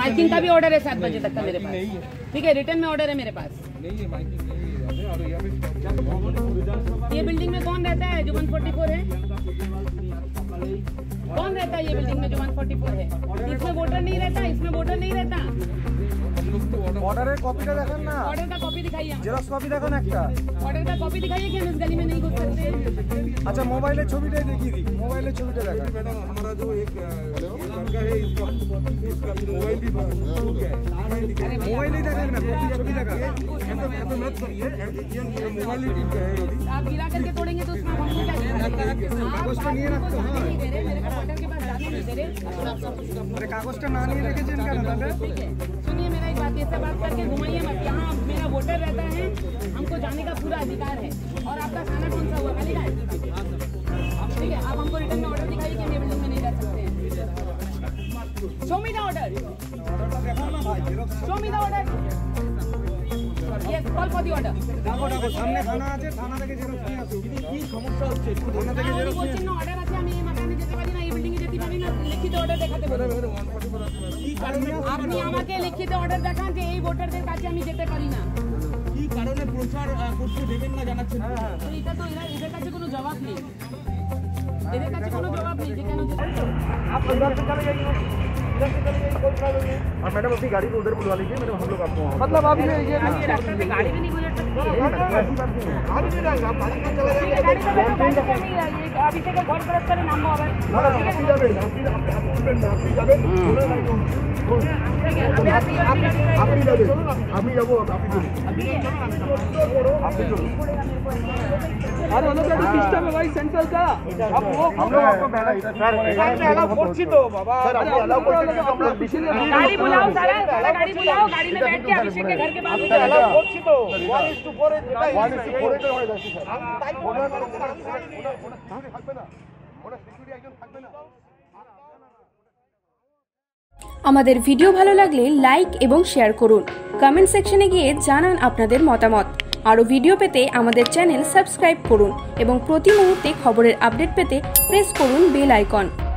Miking का भी order है 7 बजे तक का मेरे पास, ठीक है। रिटर्न में ऑर्डर है मेरे पास। ये बिल्डिंग में कौन रहता है जो 144 है? कौन रहता है ये बिल्डिंग में जो 144 है? इसमें वोटर नहीं रहता, इसमें वोटर नहीं रहता। ऑर्डर का कॉपी दिखाइए ना, ऑर्डर का कॉपी दिखाइए, जेरॉक्स कॉपी दिखाओ ना एकटा, ऑर्डर का कॉपी दिखाइए कि हम इस गली में नहीं घुस सकते। अच्छा मोबाइल छवि देखी थी, मोबाइल छवि देखा। हमारा जो एक लड़का है इसका मोबाइल भी मोबाइल नहीं देखा ना, कॉपी देखा मत करिए। मोबाइल ही ठीक है, आप गिरा करके तोड़ेंगे तो उसमें हम कागज तो नहीं रखते। हाँ मेरे ऑर्डर के पास जाने नहीं दे रहे, मेरे कागज तो ना नहीं रखे जिनका ना दादा। सुनिए मेरा एक बात, ये सब बात करके घुमाइए मत। यहाँ मेरा वोटर रहता है, हमको जाने का पूरा अधिकार है। और आपका खाना कौन सा हुआ खाली गाड़ी, ठीक है। आप हमको रिटर्न में ऑर्डर दिखाइए कि हम बिल्डिंग में नहीं रह सकते हैं। Show me the order, show me the order, yes call for the order. देखो देखो सामने थाना আছে, থানা থেকে জেরক্স নিয়ে আসো। কি সমস্যা হচ্ছে? থানা থেকে জেরক্স নিয়ে আসো। অর্ডার আছে, আমি এই মাকানে যেতে পারি না, এই বিল্ডিং এ যেতে পারি না। লিখিত অর্ডার দেখাতে বলো। কি কারণে আপনি আমাকে লিখিত অর্ডার দেখান যে এই ভোটারদের কাছে আমি যেতে পারি না? কি কারণে প্রচার করতে দেবেন না জানাচ্ছেন? হ্যাঁ এটা তো এদের কাছে কোনো জবাব নেই, এদের কাছে কোনো জবাব নেই যে কেন যেতে। आप अंदर से चले जाइए, और मैडम अपनी गाड़ी को उधर बुलवा लीजिए। मैडम हम लोग आपको मतलब आप ये रास्ते पे गाड़ी भी नहीं गुजर सकती। आप इधर आ जाओ, गाड़ी पे चला जाएंगे। गाड़ी पे बैठ के नहीं आइए, आप इसे का घर परत करे नाम बाबा। ठीक है सीधा बैठ, सीधा बैठ, पूरा लाइन हो। आप भी जाओ, आप भी जाओ, आप भी चलो, आप भी चलो। और हम लोग का सिस्टम है भाई सेंट्रल का, अब वो हम लोग आपको बैठा सर अलाउ करछी तो बाबा, सर आपको अलाउ कर। गाड़ी बुलाओ सारा, गाड़ी बुलाओ, गाड़ी में बैठ के अभिषेक के घर के बाहर तो 1:4 আমাদের ভিডিও ভালো লাগলে লাইক এবং শেয়ার করুন। কমেন্ট সেকশনে গিয়ে জানান আপনাদের মতামত। আরও ভিডিও পেতে আমাদের চ্যানেল সাবস্ক্রাইব করুন এবং প্রতি মুহূর্তে খবরের আপডেট পেতে প্রেস করুন বেল আইকন।